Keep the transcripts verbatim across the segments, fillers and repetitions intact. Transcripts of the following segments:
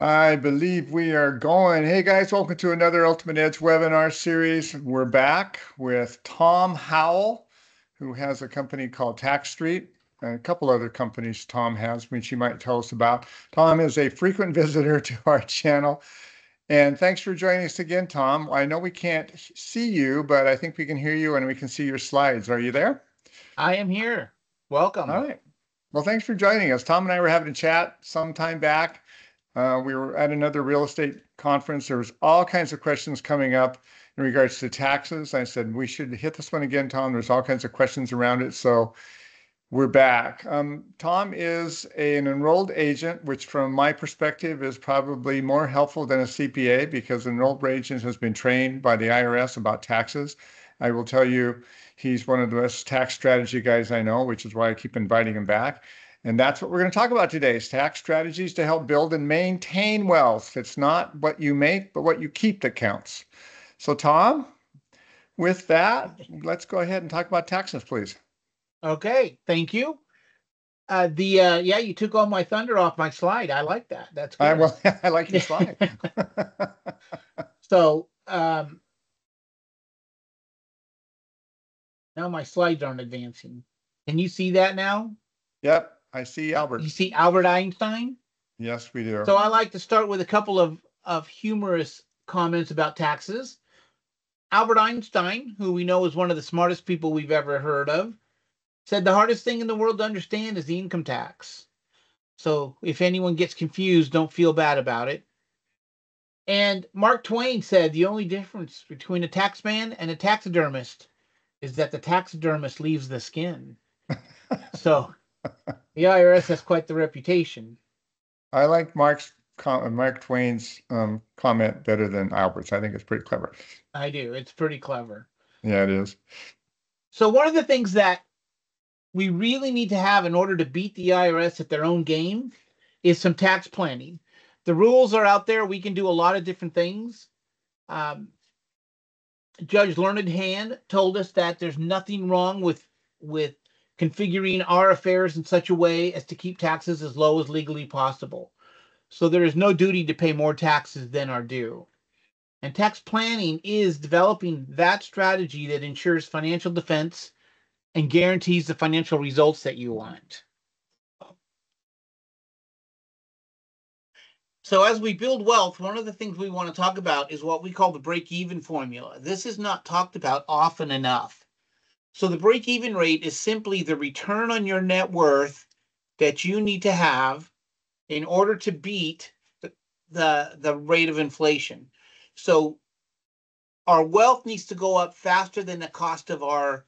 I believe we are going. Hey guys, welcome to another Ultimate Edge webinar series. We're back with Tom Howell, who has a company called Tax Street, and a couple other companies Tom has, which you might tell us about. Tom is a frequent visitor to our channel. And thanks for joining us again, Tom. I know we can't see you, but I think we can hear you and we can see your slides. Are you there? I am here. Welcome. All right. Well, thanks for joining us. Tom and I were having a chat some time back. Uh, we were at another real estate conference. There was all kinds of questions coming up in regards to taxes. I said, we should hit this one again, Tom. There's all kinds of questions around it. So we're back. Um, Tom is a, an enrolled agent, which from my perspective is probably more helpful than a C P A, because an enrolled agent has been trained by the I R S about taxes. I will tell you, he's one of the best tax strategy guys I know, which is why I keep inviting him back. And that's what we're going to talk about today, is tax strategies to help build and maintain wealth. It's not what you make, but what you keep that counts. So Tom, with that, let's go ahead and talk about taxes, please. Okay, thank you. Uh, the uh, yeah, you took all my thunder off my slide. I like that. That's good. I, well, I like your slide. So um, now my slides aren't advancing. Can you see that now? Yep. I see Albert. You see Albert Einstein? Yes, we do. So I like to start with a couple of, of humorous comments about taxes. Albert Einstein, who we know is one of the smartest people we've ever heard of, said the hardest thing in the world to understand is the income tax. So if anyone gets confused, don't feel bad about it. And Mark Twain said the only difference between a taxman and a taxidermist is that the taxidermist leaves the skin. So... the I R S has quite the reputation. I like Mark's Mark Twain's um, comment better than Albert's. I think it's pretty clever. I do. It's pretty clever. Yeah, it is. So one of the things that we really need to have in order to beat the I R S at their own game is some tax planning. The rules are out there. We can do a lot of different things. Um, Judge Learned Hand told us that there's nothing wrong with with. configuring our affairs in such a way as to keep taxes as low as legally possible. So there is no duty to pay more taxes than are due. And tax planning is developing that strategy that ensures financial defense and guarantees the financial results that you want. So as we build wealth, one of the things we want to talk about is what we call the break-even formula. This is not talked about often enough. So the break-even rate is simply the return on your net worth that you need to have in order to beat the, the, the rate of inflation. So our wealth needs to go up faster than the cost of our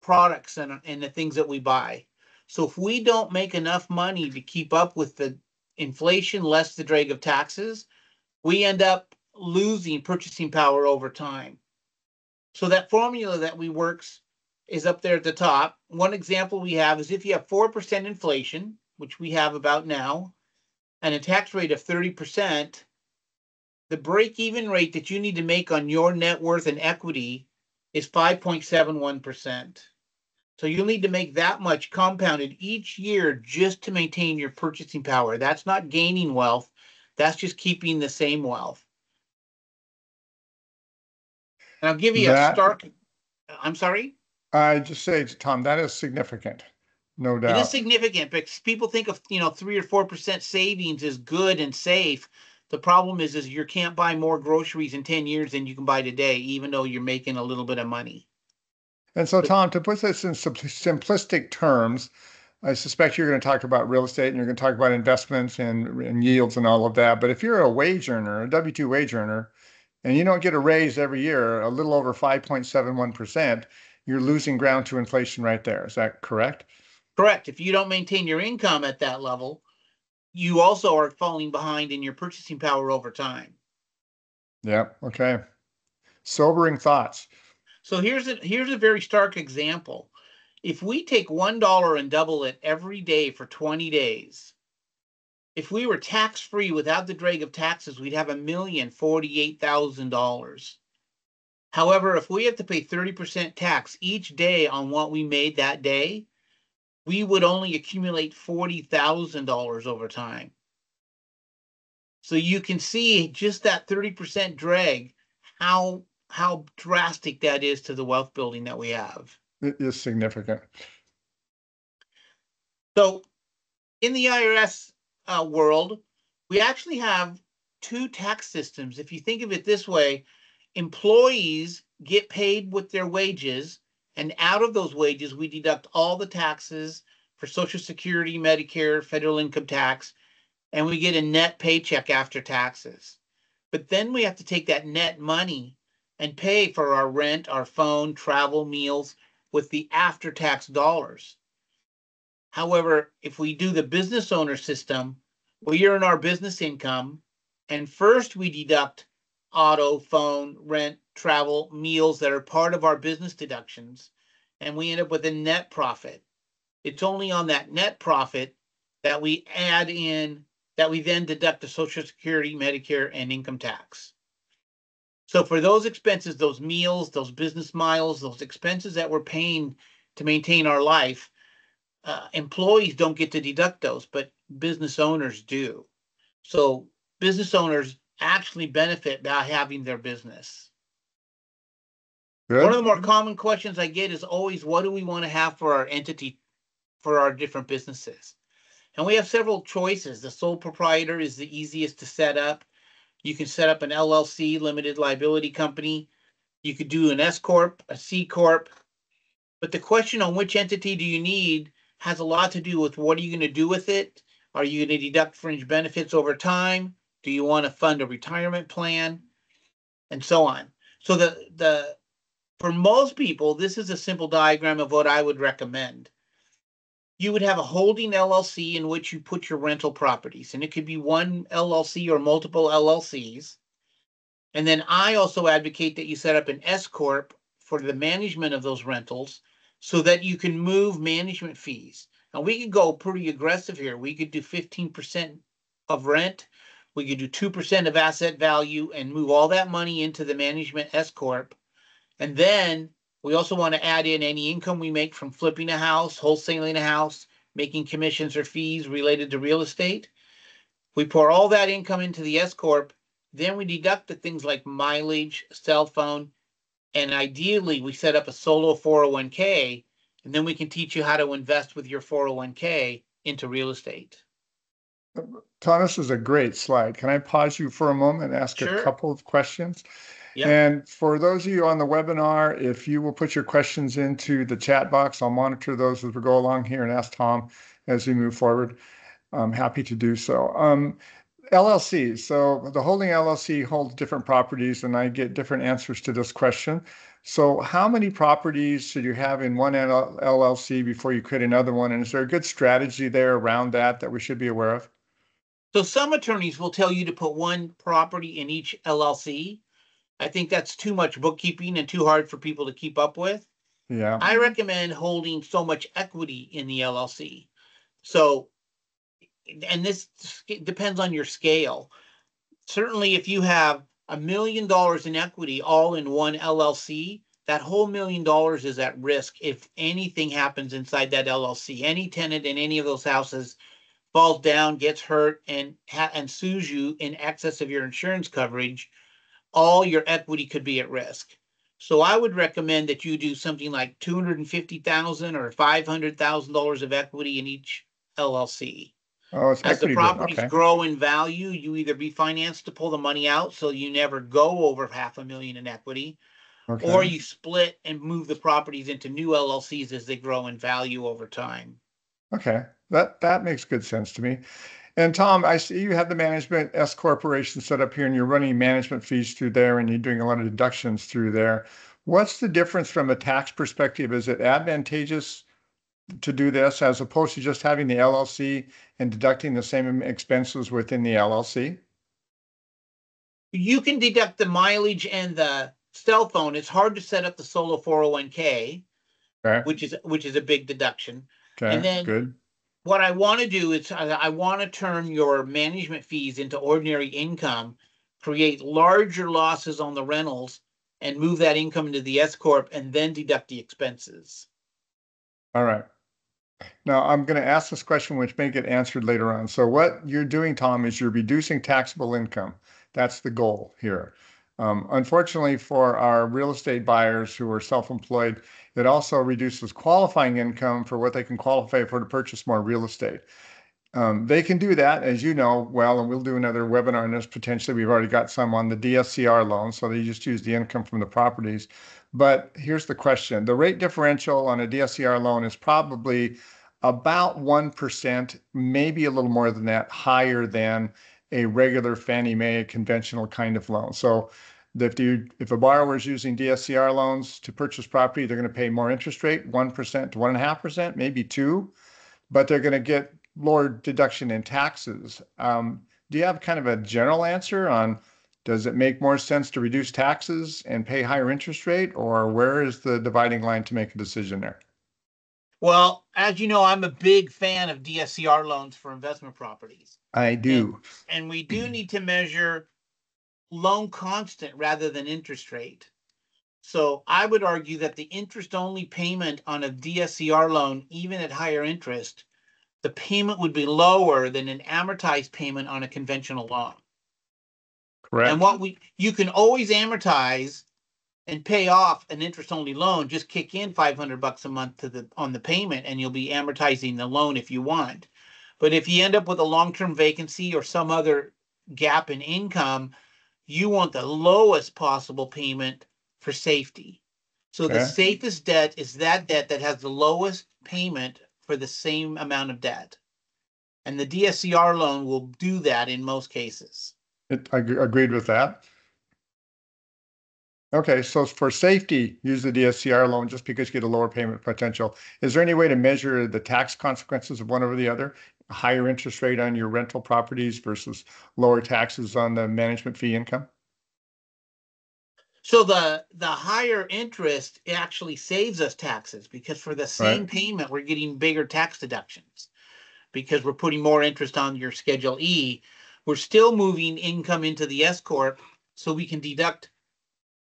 products and, and the things that we buy. So if we don't make enough money to keep up with the inflation less the drag of taxes, we end up losing purchasing power over time. So that formula that we works is up there at the top. One example we have is if you have four percent inflation, which we have about now, and a tax rate of thirty percent, the break-even rate that you need to make on your net worth and equity is five point seven one percent. So you'll need to make that much compounded each year just to maintain your purchasing power. That's not gaining wealth. That's just keeping the same wealth. And I'll give you that, a stark, I'm sorry? I just say, Tom, that is significant, no doubt. It is significant because people think of, you know, three or four percent savings is good and safe. The problem is, is you can't buy more groceries in ten years than you can buy today, even though you're making a little bit of money. And so, Tom, to put this in simplistic terms, I suspect you're going to talk about real estate and you're going to talk about investments and, and yields and all of that. But if you're a wage earner, a W two wage earner, and you don't get a raise every year, a little over five point seven one percent. You're losing ground to inflation right there. Is that correct? Correct. If you don't maintain your income at that level, you also are falling behind in your purchasing power over time. Yeah. Okay. Sobering thoughts. So here's a, here's a very stark example. If we take one dollar and double it every day for twenty days, if we were tax-free without the drag of taxes, we'd have one million forty-eight thousand dollars. However, if we have to pay thirty percent tax each day on what we made that day, we would only accumulate forty thousand dollars over time. So you can see just that thirty percent drag, how how drastic that is to the wealth building that we have. It is significant. So in the I R S uh, world, we actually have two tax systems. If you think of it this way, employees get paid with their wages, and out of those wages, we deduct all the taxes for Social Security, Medicare, federal income tax, and we get a net paycheck after taxes. But then we have to take that net money and pay for our rent, our phone, travel, meals with the after-tax dollars. However, if we do the business owner system, we earn our business income, and first we deduct auto, phone, rent, travel, meals that are part of our business deductions, and we end up with a net profit. It's only on that net profit that we add in, that we then deduct the Social Security, Medicare, and income tax. So for those expenses, those meals, those business miles, those expenses that we're paying to maintain our life, uh, employees don't get to deduct those, but business owners do. So business owners actually benefit by having their business. Good. One of the more common questions I get is always, what do we want to have for our entity, for our different businesses? And we have several choices. The sole proprietor is the easiest to set up. You can set up an L L C, limited liability company. You could do an S corp, a C corp. But the question on which entity do you need has a lot to do with what are you going to do with it? Are you going to deduct fringe benefits over time? Do you want to fund a retirement plan? And so on. So the the for most people, this is a simple diagram of what I would recommend. You would have a holding L L C in which you put your rental properties, and it could be one L L C or multiple L L Cs. And then I also advocate that you set up an S corp for the management of those rentals so that you can move management fees. And we could go pretty aggressive here. We could do fifteen percent of rent. We could do two percent of asset value and move all that money into the management S corp. And then we also want to add in any income we make from flipping a house, wholesaling a house, making commissions or fees related to real estate. We pour all that income into the S corp. Then we deduct the things like mileage, cell phone, and ideally we set up a solo four oh one K, and then we can teach you how to invest with your four oh one K into real estate. Tom, this is a great slide. Can I pause you for a moment and ask Sure. a couple of questions? Yep. And for those of you on the webinar, if you will put your questions into the chat box, I'll monitor those as we go along here and ask Tom as we move forward. I'm happy to do so. Um, L L C, so the holding L L C holds different properties, and I get different answers to this question. So how many properties should you have in one L L C before you create another one? And is there a good strategy there around that that we should be aware of? So some attorneys will tell you to put one property in each L L C. I think that's too much bookkeeping and too hard for people to keep up with. Yeah. I recommend holding so much equity in the L L C. So, and this depends on your scale. Certainly, if you have a million dollars in equity all in one L L C, that whole million dollars is at risk if anything happens inside that L L C. Any tenant in any of those houses falls down, gets hurt, and, and sues you in excess of your insurance coverage, all your equity could be at risk. So I would recommend that you do something like two hundred fifty thousand dollars or five hundred thousand dollars of equity in each L L C. Oh, it's As the properties okay. grow in value, you either be financed to pull the money out so you never go over half a million in equity, okay. or you split and move the properties into new L L Cs as they grow in value over time. Okay, that, that makes good sense to me. And Tom, I see you have the management S corporation set up here, and you're running management fees through there, and you're doing a lot of deductions through there. What's the difference from a tax perspective? Is it advantageous to do this as opposed to just having the L L C and deducting the same expenses within the L L C? You can deduct the mileage and the cell phone. It's hard to set up the solo four oh one K, okay. which is which is a big deduction. Okay, and then good. What I want to do is I want to turn your management fees into ordinary income, create larger losses on the rentals, and move that income into the S corp and then deduct the expenses. All right. Now, I'm going to ask this question, which may get answered later on. So what you're doing, Tom, is you're reducing taxable income. That's the goal here. Um, unfortunately, for our real estate buyers who are self-employed, it also reduces qualifying income for what they can qualify for to purchase more real estate. Um, they can do that, as you know, well, and we'll do another webinar on this potentially. We've already got some on the D S C R loan, so they just use the income from the properties. But here's the question. The rate differential on a D S C R loan is probably about one percent, maybe a little more than that, higher than a regular Fannie Mae conventional kind of loan. So if, you, if a borrower is using D S C R loans to purchase property, they're going to pay more interest rate, one percent to one point five percent, maybe two, but they're going to get lower deduction in taxes. Um, do you have kind of a general answer on, does it make more sense to reduce taxes and pay higher interest rate, or where is the dividing line to make a decision there? Well, as you know, I'm a big fan of D S C R loans for investment properties. I do. And, and we do need to measure loan constant rather than interest rate. So I would argue that the interest-only payment on a D S C R loan, even at higher interest, the payment would be lower than an amortized payment on a conventional loan. Correct. And what we, you can always amortize and pay off an interest-only loan. Just kick in five hundred bucks a month to the on the payment, and you'll be amortizing the loan if you want. But if you end up with a long-term vacancy or some other gap in income, you want the lowest possible payment for safety. So okay. The safest debt is that debt that has the lowest payment for the same amount of debt. And the D S C R loan will do that in most cases. It, I agreed with that. Okay, so for safety, use the D S C R loan just because you get a lower payment potential. Is there any way to measure the tax consequences of one over the other? A higher interest rate on your rental properties versus lower taxes on the management fee income? So the, the higher interest actually saves us taxes, because for the same right. payment, we're getting bigger tax deductions because we're putting more interest on your Schedule E. We're still moving income into the S corp, so we can deduct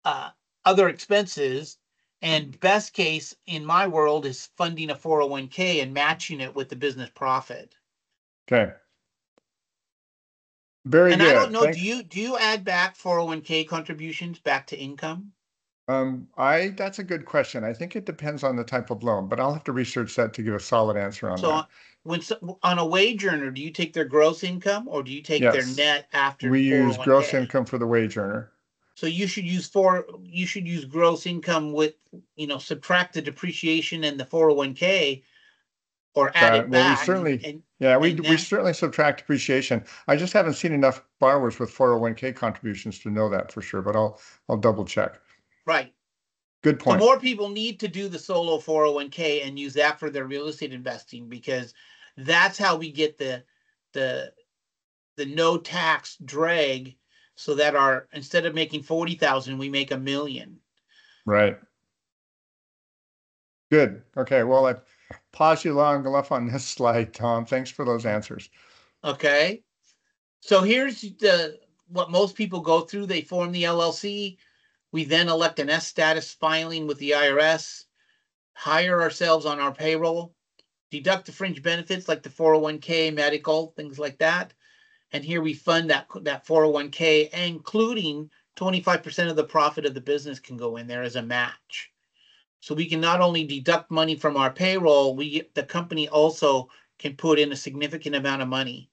uh, other expenses. And best case in my world is funding a four oh one K and matching it with the business profit. Okay. Very and good. And I don't know, Thanks. do you do you add back four oh one K contributions back to income? Um, I that's a good question. I think it depends on the type of loan, but I'll have to research that to give a solid answer on so that. On, when so on a wage earner, do you take their gross income or do you take yes. their net after? We use gross income for the wage earner. So you should use four. You should use gross income with, you know, subtract the depreciation and the four oh one K. Or add uh, it well, back. We certainly, and, yeah, we, we certainly subtract depreciation. I just haven't seen enough borrowers with four oh one K contributions to know that for sure, but I'll I'll double check. Right. Good point. So more people need to do the solo four oh one K and use that for their real estate investing, because that's how we get the the the no tax drag, so that our instead of making forty thousand, we make a million. Right. Good. Okay. Well, I pause you long enough on this slide, Tom. Thanks for those answers. Okay. So here's the what most people go through. They form the L L C. We then elect an S status filing with the I R S, hire ourselves on our payroll, deduct the fringe benefits like the four oh one K, medical, things like that. And here we fund that, that four oh one K, including twenty-five percent of the profit of the business can go in there as a match. So we can not only deduct money from our payroll, we the company also can put in a significant amount of money.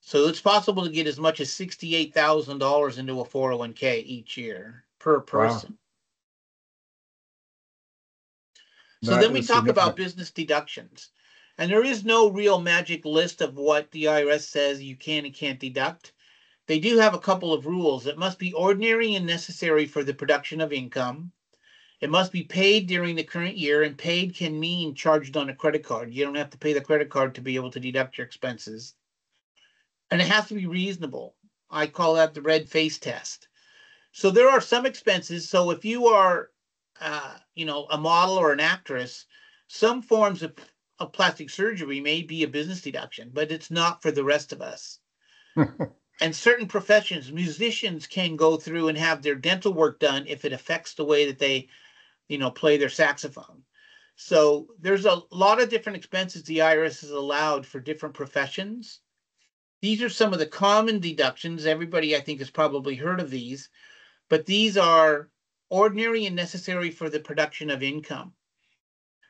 So it's possible to get as much as sixty-eight thousand dollars into a four oh one K each year per person. Wow. So that then we talk about business deductions. And there is no real magic list of what the I R S says you can and can't deduct. They do have a couple of rules. It must be ordinary and necessary for the production of income. It must be paid during the current year, and paid can mean charged on a credit card. You don't have to pay the credit card to be able to deduct your expenses. And it has to be reasonable. I call that the red face test. So there are some expenses. So if you are, uh, you know, a model or an actress, some forms of, of plastic surgery may be a business deduction, but it's not for the rest of us. And certain professions, musicians can go through and have their dental work done if it affects the way that they, you know, play their saxophone. So there's a lot of different expenses the I R S has allowed for different professions. These are some of the common deductions. Everybody, I think, has probably heard of these, but these are ordinary and necessary for the production of income.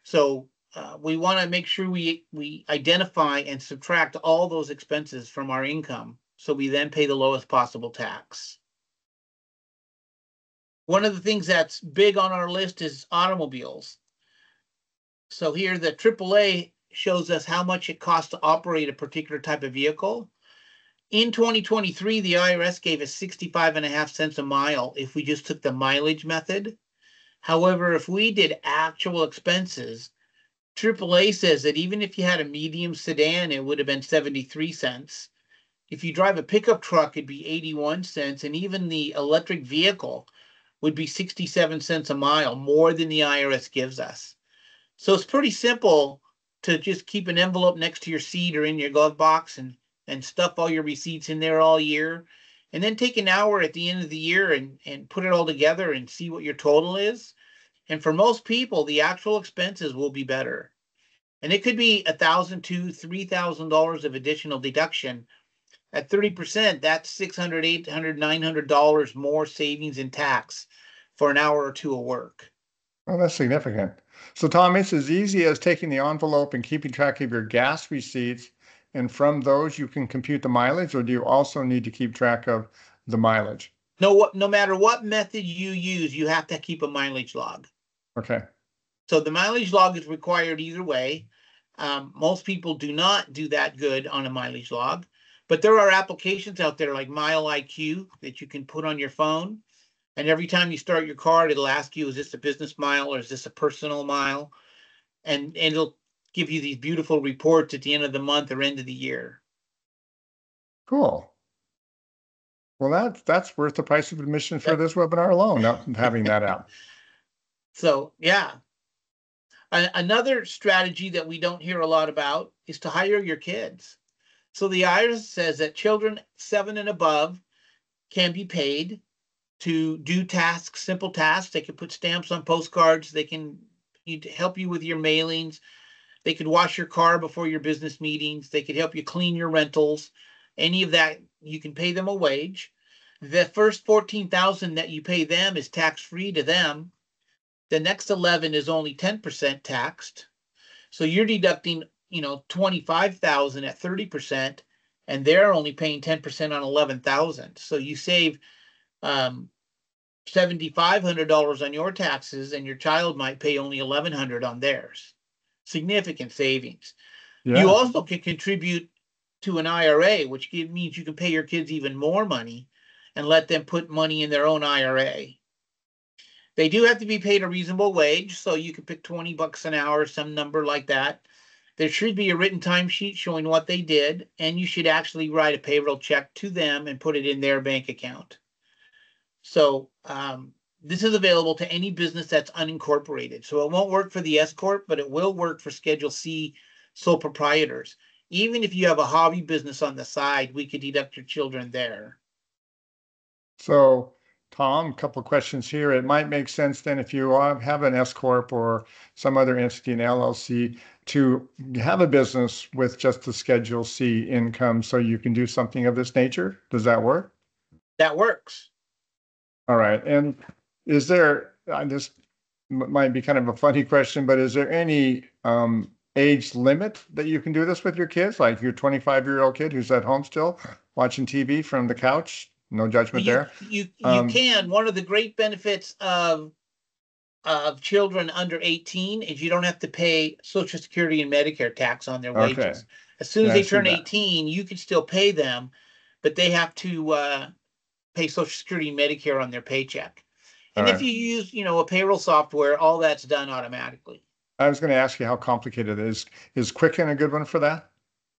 So uh, we want to make sure we, we identify and subtract all those expenses from our income, so we then pay the lowest possible tax. One of the things that's big on our list is automobiles. So here the triple A shows us how much it costs to operate a particular type of vehicle. In twenty twenty-three, the I R S gave us sixty-five and a half cents a mile if we just took the mileage method. However, if we did actual expenses, triple A says that even if you had a medium sedan, it would have been seventy-three cents. If you drive a pickup truck, it'd be eighty-one cents, and even the electric vehicle would be sixty-seven cents a mile, more than the I R S gives us. So it's pretty simple to just keep an envelope next to your seat or in your glove box and, and stuff all your receipts in there all year. And then take an hour at the end of the year and, and put it all together and see what your total is. And for most people, the actual expenses will be better. And it could be one thousand two dollars, three thousand dollars of additional deduction. At thirty percent, that's six hundred dollars, eight hundred dollars, nine hundred dollars more savings in tax for an hour or two of work. Oh, that's significant. So, Tom, it's as easy as taking the envelope and keeping track of your gas receipts, and from those you can compute the mileage, or do you also need to keep track of the mileage? No, no matter what method you use, you have to keep a mileage log. Okay. So the mileage log is required either way. Um, most people do not do that good on a mileage log, but there are applications out there like Mile I Q that you can put on your phone. And every time you start your card, it'll ask you, is this a business mile or is this a personal mile? And, and it'll give you these beautiful reports at the end of the month or end of the year. Cool. Well, that, that's worth the price of admission for this webinar alone, not having that out. So, yeah. Another strategy that we don't hear a lot about is to hire your kids. So the I R S says that children seven and above can be paid to do tasks, simple tasks. They can put stamps on postcards. They can help you with your mailings. They could wash your car before your business meetings. They could help you clean your rentals. Any of that, you can pay them a wage. The first fourteen thousand dollars that you pay them is tax-free to them. The next eleven is only ten percent taxed. So you're deducting, you know, twenty-five thousand dollars at thirty percent, and they're only paying ten percent on eleven thousand dollars. So you save Um, seven thousand five hundred dollars on your taxes, and your child might pay only eleven hundred dollars on theirs. Significant savings. Yeah. You also can contribute to an I R A, which means you can pay your kids even more money and let them put money in their own I R A. They do have to be paid a reasonable wage, so you can pick twenty bucks an hour, some number like that. There should be a written timesheet showing what they did, and you should actually write a payroll check to them and put it in their bank account. So um, this is available to any business that's unincorporated. So it won't work for the S corp, but it will work for Schedule C sole proprietors. Even if you have a hobby business on the side, we could deduct your children there. So, Tom, a couple of questions here. It might make sense then if you have an S corp or some other entity, an L L C, to have a business with just the Schedule C income, so you can do something of this nature. Does that work? That works. All right. And is there, this might be kind of a funny question, but is there any um, age limit that you can do this with your kids? Like your twenty-five-year-old kid who's at home still watching T V from the couch? No judgment you, there. You, you um, can. One of the great benefits of, of children under eighteen is you don't have to pay Social Security and Medicare tax on their wages. Okay. As soon as yeah, they I turn eighteen, you can still pay them, but they have to Uh, pay Social Security and Medicare on their paycheck. And all right. If you use, you know, a payroll software, all that's done automatically. I was going to ask you how complicated it is. Is Quicken a good one for that?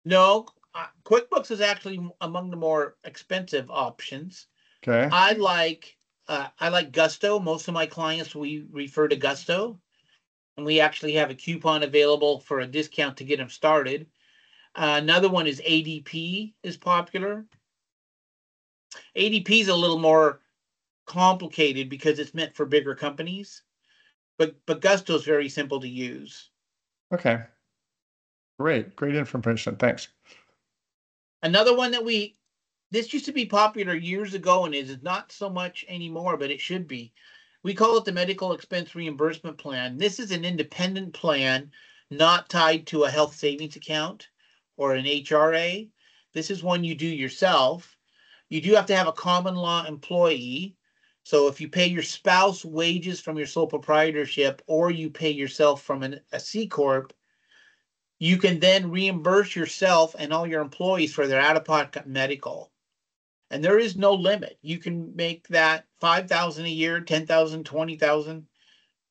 No. Uh, QuickBooks is actually among the more expensive options. Okay. I like, uh, I like Gusto. Most of my clients, we refer to Gusto. And we actually have a coupon available for a discount to get them started. Uh, another one is A D P is popular. A D P is a little more complicated because it's meant for bigger companies, but, but Gusto is very simple to use. Okay. Great. Great information. Thanks. Another one that we, this used to be popular years ago and is not so much anymore, but it should be. We call it the medical expense reimbursement plan. This is an independent plan, not tied to a health savings account or an H R A. This is one you do yourself. You do have to have a common law employee. So if you pay your spouse wages from your sole proprietorship or you pay yourself from an, a C corp, you can then reimburse yourself and all your employees for their out-of-pocket medical. And there is no limit. You can make that five thousand dollars a year, ten thousand dollars, twenty thousand dollars.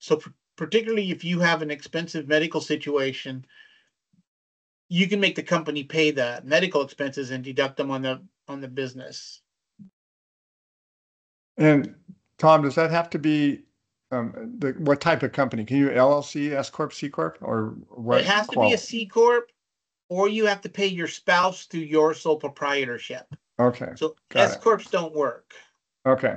So particularly if you have an expensive medical situation, you can make the company pay the medical expenses and deduct them on the on the business. And Tom, does that have to be um, the, what type of company? Can you L L C, S corp, C corp, or what? It has to be a C corp, or you have to pay your spouse through your sole proprietorship. Okay. So S corps don't work. Okay.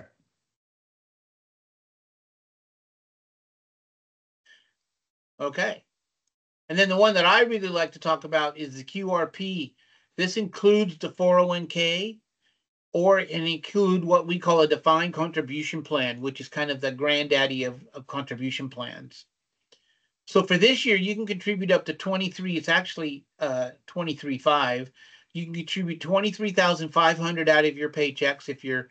Okay. And then the one that I really like to talk about is the Q R P. This includes the four oh one K, or it includes what we call a defined contribution plan, which is kind of the granddaddy of, of contribution plans. So for this year, you can contribute up to twenty-three. It's actually uh, twenty-three thousand five hundred. You can contribute twenty-three thousand five hundred dollars out of your paychecks. If you're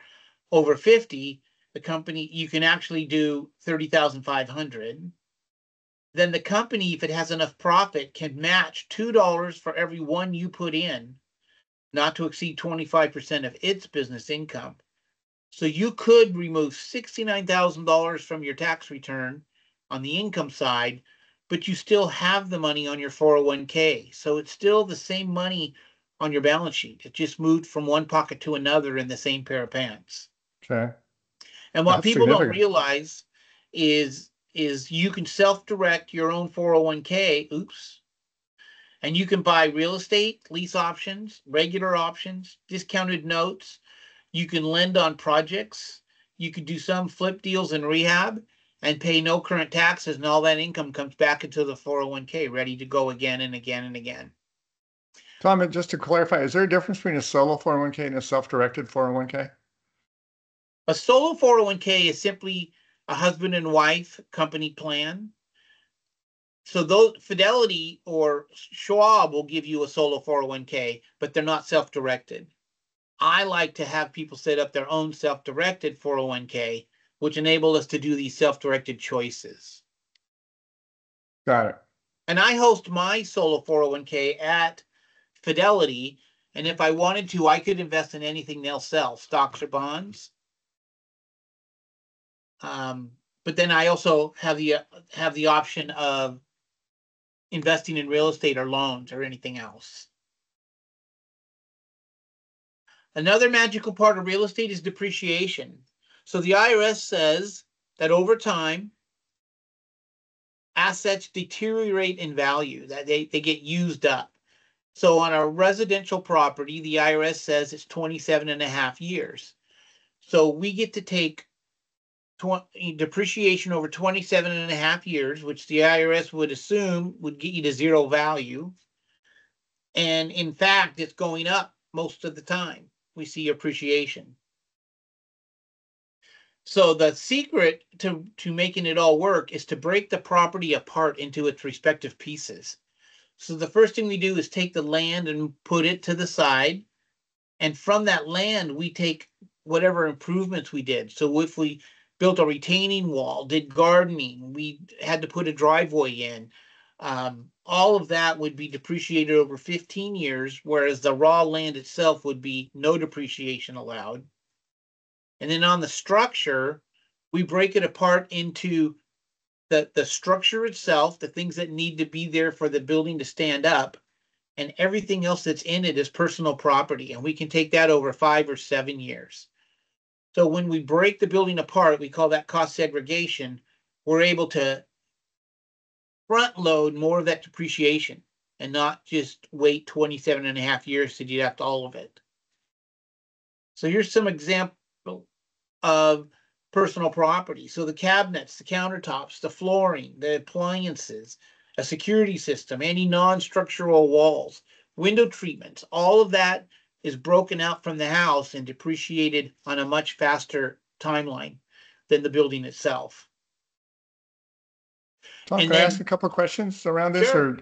over fifty, the company, you can actually do thirty thousand five hundred dollars. Then the company, if it has enough profit, can match two dollars for every one you put in, not to exceed twenty-five percent of its business income. So you could remove sixty-nine thousand dollars from your tax return on the income side, but you still have the money on your four oh one K. So it's still the same money on your balance sheet. It just moved from one pocket to another in the same pair of pants. Okay. And what That's people don't realize is, is you can self-direct your own four oh one K, oops, and you can buy real estate, lease options, regular options, discounted notes. You can lend on projects. You could do some flip deals and rehab and pay no current taxes, and all that income comes back into the four oh one K ready to go again and again and again. Tom, just to clarify, is there a difference between a solo four oh one K and a self-directed four oh one K? A solo four oh one K is simply a husband and wife company plan. So those Fidelity or Schwab will give you a solo four oh one K, but they're not self-directed. I like to have people set up their own self-directed four oh one K, which enable us to do these self-directed choices. Got it. And I host my solo four oh one K at Fidelity, and if I wanted to, I could invest in anything they'll sell, stocks or bonds. Um, but then I also have the uh, have the option of investing in real estate or loans or anything else. Another magical part of real estate is depreciation. So the I R S says that over time, assets deteriorate in value, that they, they get used up. So on a residential property, the I R S says it's twenty-seven and a half years. So we get to take depreciation over twenty-seven and a half years, which the I R S would assume would get you to zero value. And in fact, it's going up most of the time. We see appreciation. So the secret to, to making it all work is to break the property apart into its respective pieces. So the first thing we do is take the land and put it to the side. And from that land, we take whatever improvements we did. So if we built a retaining wall, did gardening, we had to put a driveway in. Um, all of that would be depreciated over fifteen years, whereas the raw land itself would be no depreciation allowed. And then on the structure, we break it apart into the, the structure itself, the things that need to be there for the building to stand up, and everything else that's in it is personal property. And we can take that over five or seven years. So when we break the building apart, we call that cost segregation. We're able to front load more of that depreciation and not just wait twenty-seven and a half years to deduct all of it. So here's some example of personal property. So the cabinets, the countertops, the flooring, the appliances, a security system, any non-structural walls, window treatments, all of that is broken out from the house and depreciated on a much faster timeline than the building itself. Tom, and can then, I ask a couple of questions around this? Sure.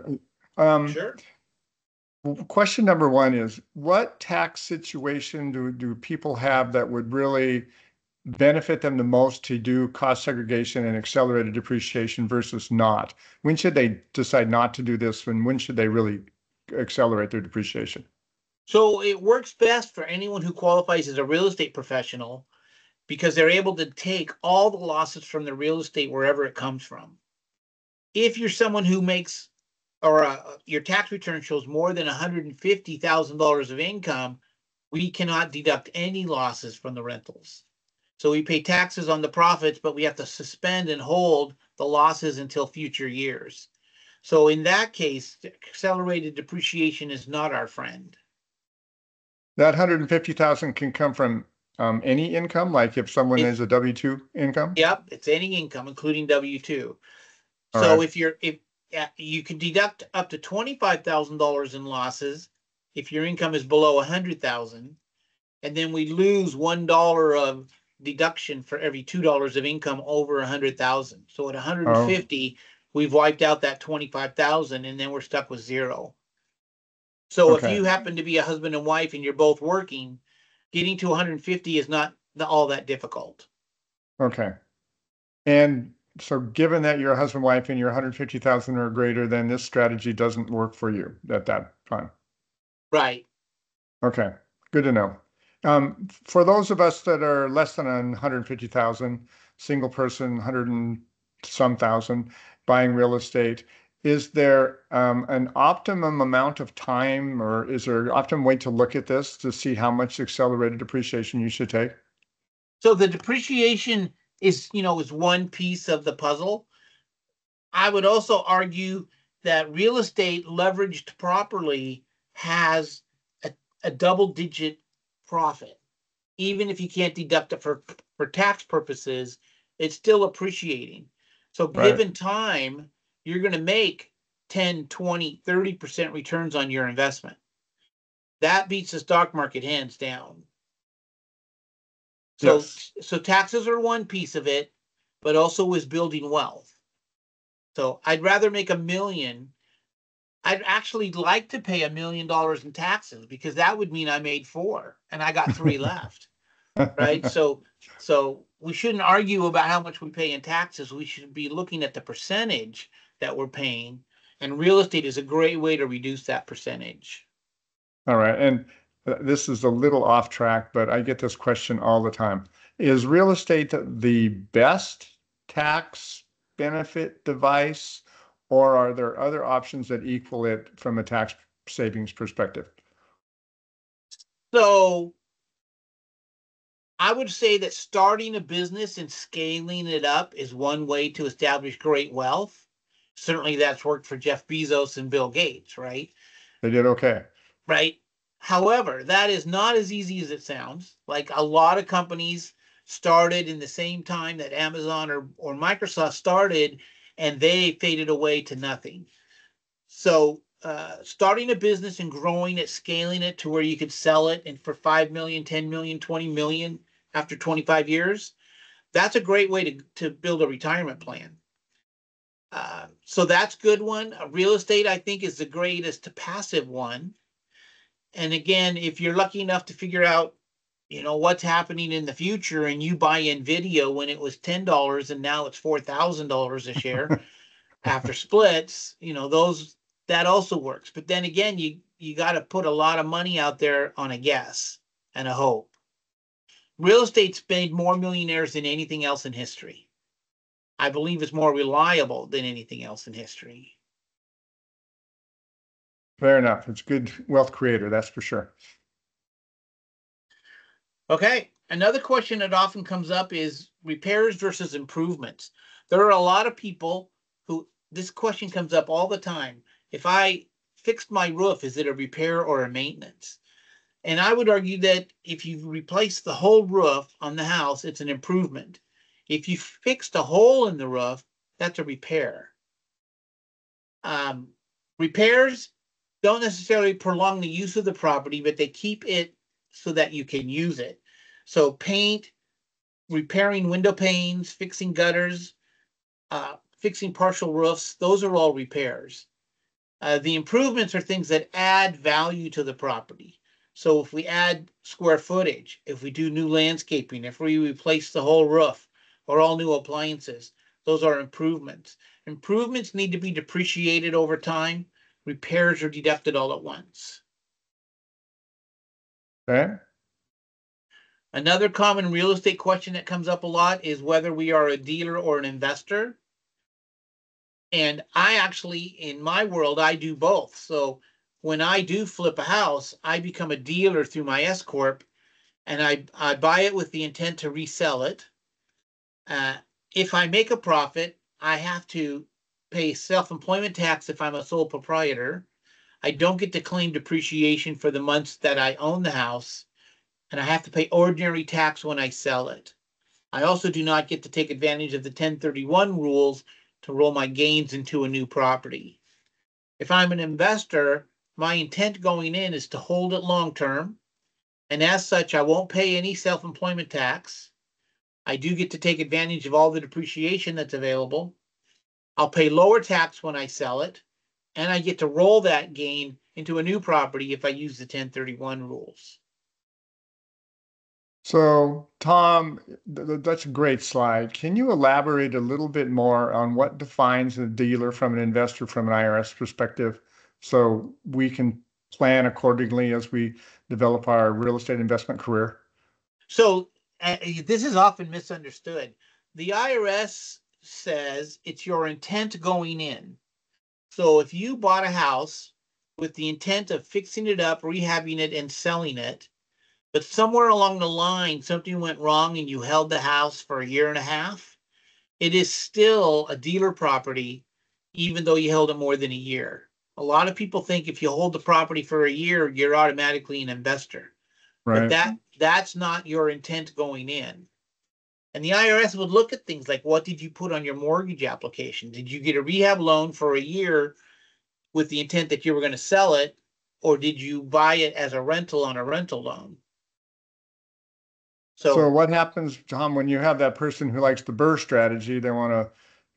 Or, um, sure. Question number one is, what tax situation do, do people have that would really benefit them the most to do cost segregation and accelerated depreciation versus not? When should they decide not to do this, and when should they really accelerate their depreciation? So it works best for anyone who qualifies as a real estate professional because they're able to take all the losses from the real estate wherever it comes from. If you're someone who makes or uh, your tax return shows more than one hundred fifty thousand dollars of income, we cannot deduct any losses from the rentals. So we pay taxes on the profits, but we have to suspend and hold the losses until future years. So in that case, accelerated depreciation is not our friend. That one hundred fifty thousand dollars can come from um, any income, like if someone it, is a W two income? Yep, it's any income, including W two. All so right. if you're... if you can deduct up to twenty-five thousand dollars in losses if your income is below one hundred thousand dollars, and then we lose one dollar of deduction for every two dollars of income over one hundred thousand dollars. So at one hundred fifty thousand dollars, oh. we've wiped out that twenty-five thousand dollars, and then we're stuck with zero. So okay. if you happen to be a husband and wife and you're both working, getting to one hundred fifty thousand dollars is not all that difficult. Okay. And... so given that you're a husband and wife and you're one hundred fifty thousand dollars or greater, then this strategy doesn't work for you at that time. Right. Okay. Good to know. Um, for those of us that are less than one hundred fifty thousand dollars, single person, one hundred and some thousand, buying real estate, is there um, an optimum amount of time, or is there an optimum way to look at this to see how much accelerated depreciation you should take? So the depreciation is, you know, is one piece of the puzzle. I would also argue that real estate leveraged properly has a, a double-digit profit. Even if you can't deduct it for, for tax purposes, it's still appreciating. So given right. time, you're going to make ten, twenty, thirty percent returns on your investment. That beats the stock market hands down. So, yes. so taxes are one piece of it, but also is building wealth. So I'd rather make a million. I'd actually like to pay a million dollars in taxes because that would mean I made four and I got three left, right? So, so we shouldn't argue about how much we pay in taxes. We should be looking at the percentage that we're paying, and real estate is a great way to reduce that percentage. All right. And this is a little off track, but I get this question all the time. Is real estate the best tax benefit device, or are there other options that equal it from a tax savings perspective? So I would say that starting a business and scaling it up is one way to establish great wealth. Certainly that's worked for Jeff Bezos and Bill Gates, right? They did okay. Right. However, that is not as easy as it sounds. Like a lot of companies started in the same time that Amazon or, or Microsoft started, and they faded away to nothing. So uh, starting a business and growing it, scaling it to where you could sell it and for five million dollars, ten million dollars, twenty million dollars after twenty-five years, that's a great way to, to build a retirement plan. Uh, so that's a good one. Real estate, I think, is the greatest passive one. And again, if you're lucky enough to figure out, you know, what's happening in the future and you buy Nvidia when it was ten dollars and now it's four thousand dollars a share after splits, you know, those, that also works. But then again, you, you got to put a lot of money out there on a guess and a hope. Real estate's made more millionaires than anything else in history. I believe it's more reliable than anything else in history. Fair enough. It's a good wealth creator, that's for sure. Okay. Another question that often comes up is repairs versus improvements. There are a lot of people who, this question comes up all the time. If I fixed my roof, is it a repair or a maintenance? And I would argue that if you replace the whole roof on the house, it's an improvement. If you fixed a hole in the roof, that's a repair. um, repairs don't necessarily prolong the use of the property, but they keep it so that you can use it. So paint, repairing window panes, fixing gutters, uh, fixing partial roofs, those are all repairs. Uh, the improvements are things that add value to the property. So if we add square footage, if we do new landscaping, if we replace the whole roof or all new appliances, those are improvements. Improvements need to be depreciated over time. Repairs are deducted all at once. Okay. Another common real estate question that comes up a lot is whether we are a dealer or an investor. And I actually, in my world, I do both. So when I do flip a house, I become a dealer through my S corp, and I, I buy it with the intent to resell it. Uh, if I make a profit, I have to pay self-employment tax if I'm a sole proprietor. I don't get to claim depreciation for the months that I own the house, and I have to pay ordinary tax when I sell it. I also do not get to take advantage of the ten thirty-one rules to roll my gains into a new property. If I'm an investor, my intent going in is to hold it long term, and as such, I won't pay any self-employment tax. I do get to take advantage of all the depreciation that's available. I'll pay lower tax when I sell it, and I get to roll that gain into a new property if I use the ten thirty-one rules. So, Tom, th th that's a great slide. Can you elaborate a little bit more on what defines a dealer from an investor from an I R S perspective, so we can plan accordingly as we develop our real estate investment career? So uh, this is often misunderstood. The I R S says it's your intent going in. So if you bought a house with the intent of fixing it up, rehabbing it, and selling it, but somewhere along the line, something went wrong and you held the house for a year and a half, it is still a dealer property, even though you held it more than a year. A lot of people think if you hold the property for a year, you're automatically an investor. Right. But that, that's not your intent going in. And the I R S would look at things like, what did you put on your mortgage application? Did you get a rehab loan for a year with the intent that you were going to sell it, or did you buy it as a rental on a rental loan? So, so what happens, Tom, when you have that person who likes the burr strategy? They want to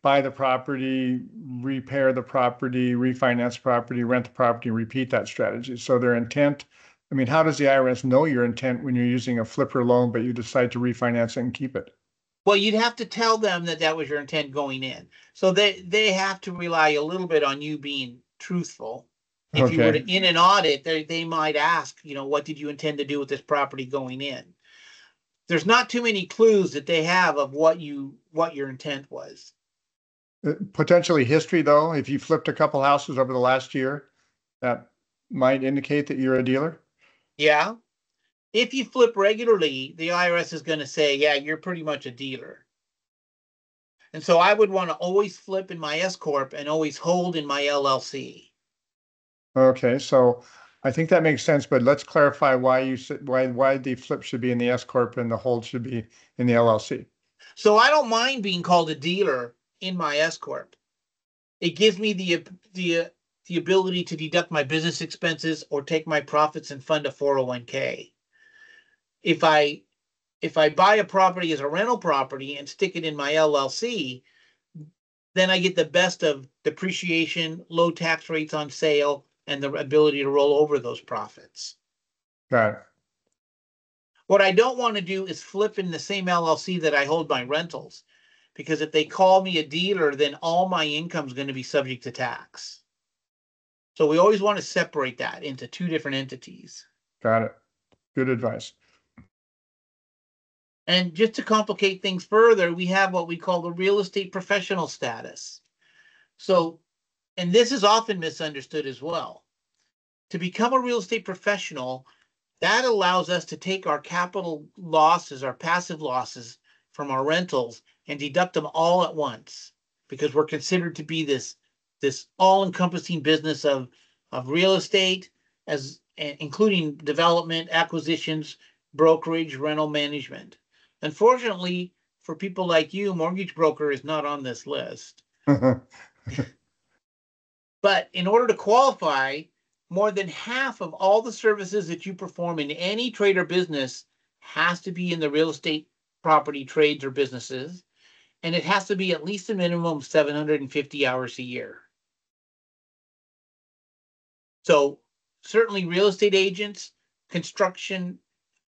buy the property, repair the property, refinance the property, rent the property, repeat that strategy. So their intent, I mean, how does the I R S know your intent when you're using a flipper loan, but you decide to refinance it and keep it? Well, you'd have to tell them that that was your intent going in. So they, they have to rely a little bit on you being truthful. If okay. you were to, in an audit, they, they might ask, you know, what did you intend to do with this property going in? There's not too many clues that they have of what you what your intent was. Potentially history, though, if you flipped a couple houses over the last year, that might indicate that you're a dealer. Yeah. If you flip regularly, the I R S is going to say, yeah, you're pretty much a dealer. And so I would want to always flip in my S corp and always hold in my L L C. Okay, so I think that makes sense, but let's clarify why you should, why why the flip should be in the S corp and the hold should be in the L L C. So I don't mind being called a dealer in my S corp. It gives me the the the ability to deduct my business expenses or take my profits and fund a four oh one K. If I if I buy a property as a rental property and stick it in my L L C, then I get the best of depreciation, low tax rates on sale, and the ability to roll over those profits. Got it. What I don't want to do is flip in the same L L C that I hold my rentals, because if they call me a dealer, then all my income is going to be subject to tax. So we always want to separate that into two different entities. Got it. Good advice. And just to complicate things further, we have what we call the real estate professional status. So and this is often misunderstood as well. To become a real estate professional, that allows us to take our capital losses, our passive losses from our rentals and deduct them all at once, because we're considered to be this, this all-encompassing business of, of real estate, as including development, acquisitions, brokerage, rental management. Unfortunately, for people like you, mortgage broker is not on this list. But in order to qualify, more than half of all the services that you perform in any trade or business has to be in the real estate, property, trades, or businesses. And it has to be at least a minimum of seven hundred fifty hours a year. So certainly real estate agents, construction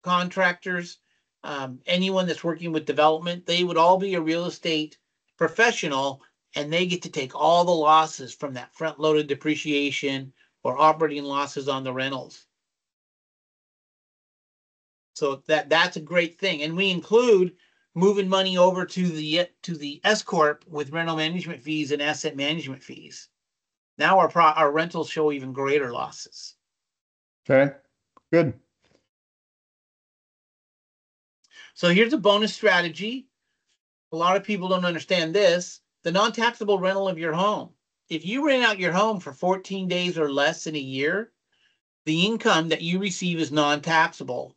contractors, um, anyone that's working with development, they would all be a real estate professional, and they get to take all the losses from that front-loaded depreciation or operating losses on the rentals. So that, that's a great thing. And we include moving money over to the to the S corp with rental management fees and asset management fees. Now our pro, our rentals show even greater losses. Okay, good. So here's a bonus strategy. A lot of people don't understand this. The non-taxable rental of your home. If you rent out your home for fourteen days or less in a year, the income that you receive is non-taxable.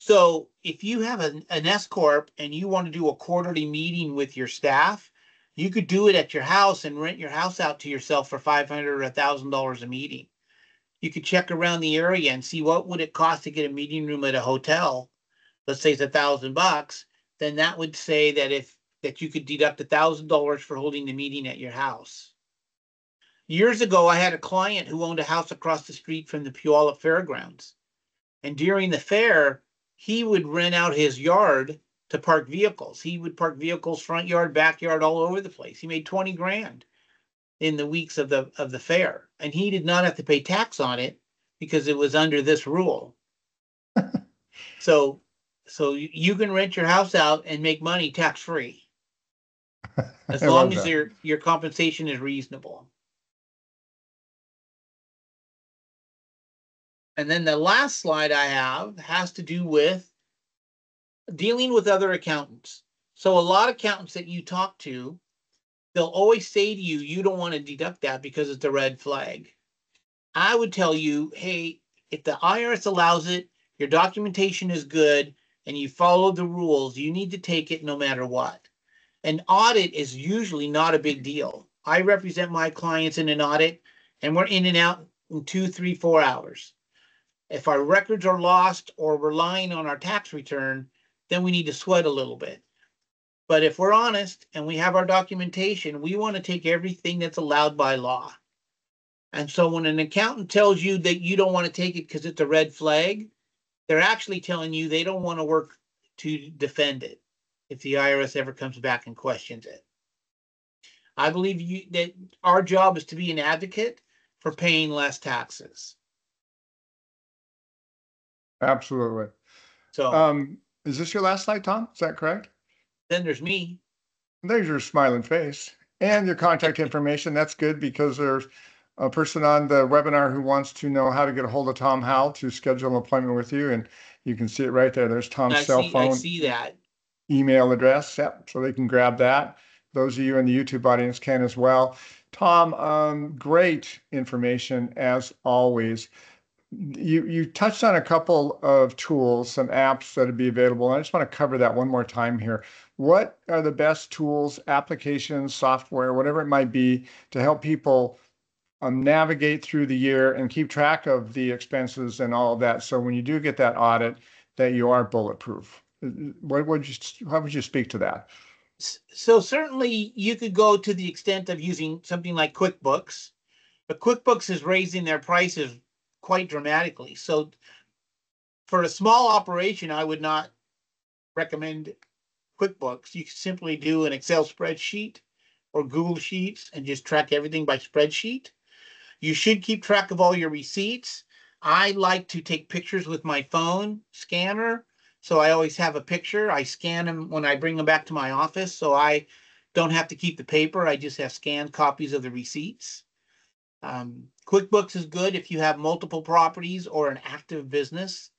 So if you have an, an S corp and you want to do a quarterly meeting with your staff, you could do it at your house and rent your house out to yourself for five hundred dollars or one thousand dollars a meeting. You could check around the area and see what would it cost to get a meeting room at a hotel. Let's say it's a thousand bucks. Then that would say that if that you could deduct a thousand dollars for holding the meeting at your house. Years ago, I had a client who owned a house across the street from the Puyallup Fairgrounds, and during the fair, he would rent out his yard to park vehicles. He would park vehicles front yard, backyard, all over the place. He made twenty grand in the weeks of the of the fair. And he did not have to pay tax on it because it was under this rule. so so you can rent your house out and make money tax free. As long as your your compensation is reasonable. And then the last slide I have has to do with dealing with other accountants. So a lot of accountants that you talk to, they'll always say to you, you don't want to deduct that because it's a red flag. I would tell you, hey, if the I R S allows it, your documentation is good, and you follow the rules, you need to take it no matter what. An audit is usually not a big deal. I represent my clients in an audit, and we're in and out in two, three, four hours. If our records are lost or we're relying on our tax return, then we need to sweat a little bit. But if we're honest and we have our documentation, we want to take everything that's allowed by law. And so when an accountant tells you that you don't want to take it because it's a red flag, they're actually telling you they don't want to work to defend it if the I R S ever comes back and questions it. I believe you, that our job is to be an advocate for paying less taxes. Absolutely. So, um, is this your last slide, Tom? Is that correct? Then there's me. There's your smiling face and your contact information. That's good because there's a person on the webinar who wants to know how to get a hold of Tom Howell to schedule an appointment with you. And you can see it right there. There's Tom's I cell see, phone. I see that. Email address. Yep. So they can grab that. Those of you in the YouTube audience can as well. Tom, um, great information as always. You, you touched on a couple of tools, some apps that would be available. And I just want to cover that one more time here. What are the best tools, applications, software, whatever it might be, to help people um, navigate through the year and keep track of the expenses and all of that, so when you do get that audit, that you are bulletproof? What would you, how would you speak to that? So certainly you could go to the extent of using something like QuickBooks. But QuickBooks is raising their prices quite dramatically. So for a small operation, I would not recommend QuickBooks. You can simply do an Excel spreadsheet or Google Sheets and just track everything by spreadsheet. You should keep track of all your receipts. I like to take pictures with my phone scanner. So I always have a picture. I scan them when I bring them back to my office. So I don't have to keep the paper. I just have scanned copies of the receipts. Um, QuickBooks is good if you have multiple properties or an active business.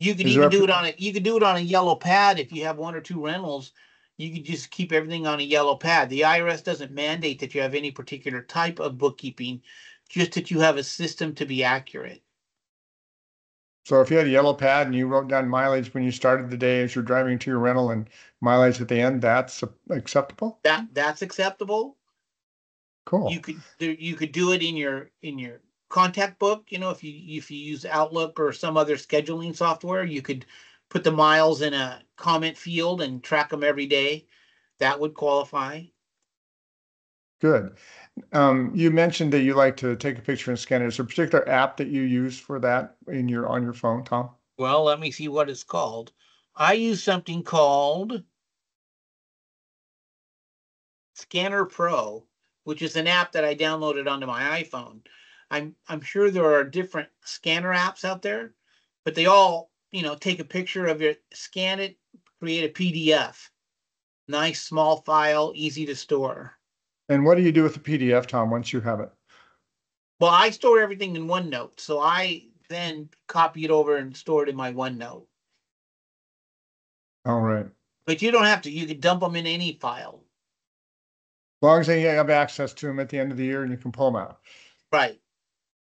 You can even do it on a you can do it on a yellow pad if you have one or two rentals. You can just keep everything on a yellow pad. The I R S doesn't mandate that you have any particular type of bookkeeping, just that you have a system to be accurate. So if you had a yellow pad and you wrote down mileage when you started the day as you're driving to your rental and mileage at the end, that's acceptable? That that's acceptable. Cool. You could you could do it in your in your contact book. You know, if you if you use Outlook or some other scheduling software, you could put the miles in a comment field and track them every day. That would qualify. Good. Um, you mentioned that you like to take a picture and scan it. Is there a particular app that you use for that in your on your phone, Tom? Well, let me see what it's called. I use something called Scanner Pro, which is an app that I downloaded onto my iPhone. I'm I'm sure there are different scanner apps out there, but they all, you know, take a picture of your, scan it, create a P D F. Nice small file, easy to store. And what do you do with the P D F, Tom, once you have it? Well, I store everything in OneNote, so I then copy it over and store it in my OneNote. All right. But you don't have to. You can dump them in any file. As long as you have access to them at the end of the year and you can pull them out. Right.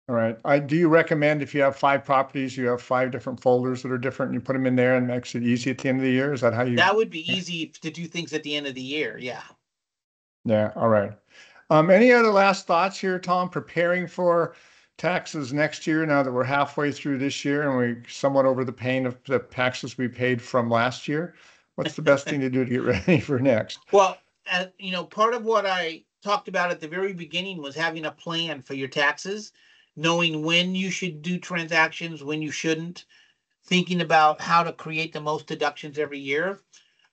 All right. I, do you recommend if you have five properties, you have five different folders that are different, and you put them in there and makes it easy at the end of the year? Is that how you... That would be easy to do things at the end of the year, yeah. Yeah. All right. Um, any other last thoughts here, Tom, preparing for taxes next year now that we're halfway through this year and we're somewhat over the pain of the taxes we paid from last year? What's the best thing to do to get ready for next? Well, uh, you know, part of what I talked about at the very beginning was having a plan for your taxes, knowing when you should do transactions, when you shouldn't, thinking about how to create the most deductions every year.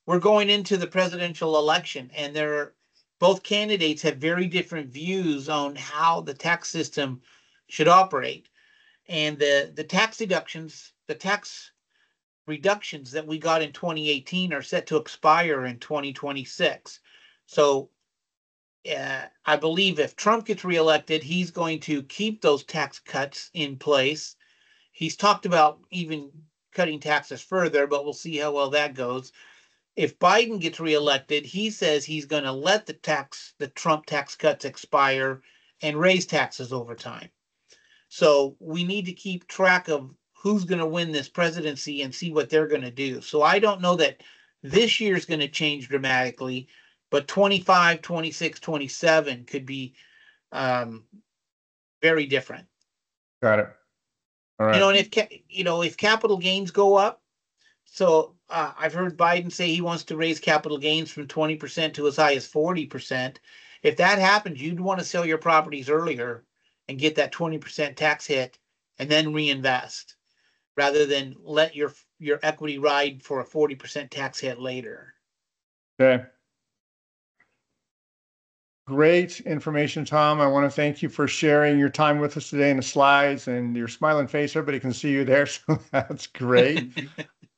We're going into the presidential election, and there are both candidates have very different views on how the tax system should operate. And the, the tax deductions, the tax reductions that we got in twenty eighteen are set to expire in twenty twenty-six. So uh, I believe if Trump gets reelected, he's going to keep those tax cuts in place. He's talked about even cutting taxes further, but we'll see how well that goes. If Biden gets reelected, he says he's going to let the tax, the Trump tax cuts expire and raise taxes over time. So we need to keep track of who's going to win this presidency and see what they're going to do. So I don't know that this year is going to change dramatically, but twenty-five, twenty-six, twenty-seven could be um, very different. Got it. All right. You know, and if you know if capital gains go up, so uh, I've heard Biden say he wants to raise capital gains from twenty percent to as high as forty percent. If that happens, you'd want to sell your properties earlier and get that twenty percent tax hit and then reinvest rather than let your your equity ride for a forty percent tax hit later. Okay. Great information, Tom. I want to thank you for sharing your time with us today and the slides and your smiling face. Everybody can see you there, so that's great.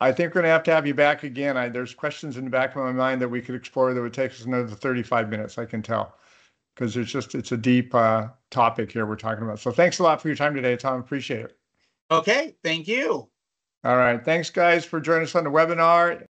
I think we're going to have to have you back again. I, there's questions in the back of my mind that we could explore that would take us another thirty-five minutes, I can tell, because it's just it's a deep uh, topic here we're talking about. So thanks a lot for your time today, Tom. Appreciate it. Okay, thank you. All right. Thanks, guys, for joining us on the webinar.